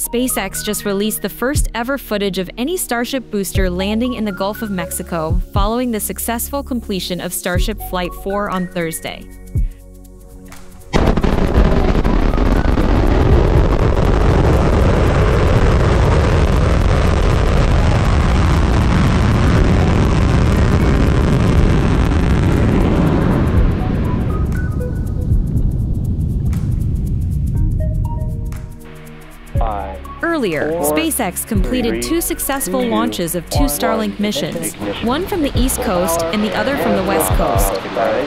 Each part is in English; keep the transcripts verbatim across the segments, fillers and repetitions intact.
SpaceX just released the first ever footage of any Starship booster landing in the Gulf of Mexico following the successful completion of Starship Flight four on Thursday. Earlier, SpaceX completed two successful launches of two Starlink missions, one from the East Coast and the other from the West Coast.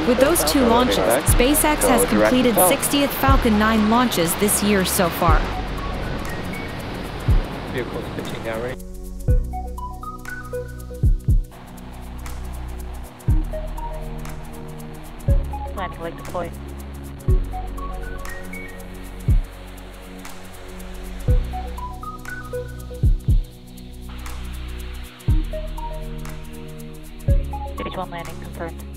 With those two launches, SpaceX has completed sixtieth Falcon nine launches this year so far. Vehicle's pitching now, right? Plan to like deploy. One landing confirmed.